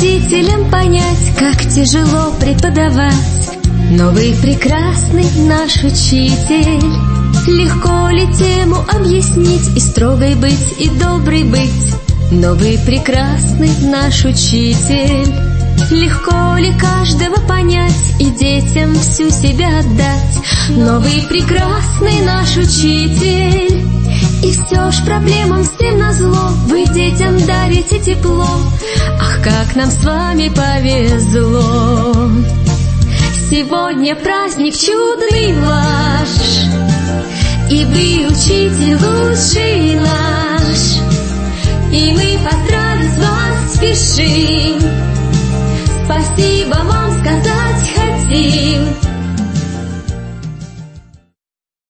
Родителям понять, как тяжело преподавать. Но вы прекрасный наш учитель. Легко ли тему объяснить, и строгой быть, и доброй быть? Но вы прекрасный наш учитель. Легко ли каждого понять и детям всю себя отдать? Но вы прекрасный наш учитель. И все ж проблемам всем назло вы детям дарите тепло. Ах, как нам с вами повезло! Сегодня праздник чудный ваш, и вы учитель лучший наш. И мы поздравить вас спешим. Спасибо.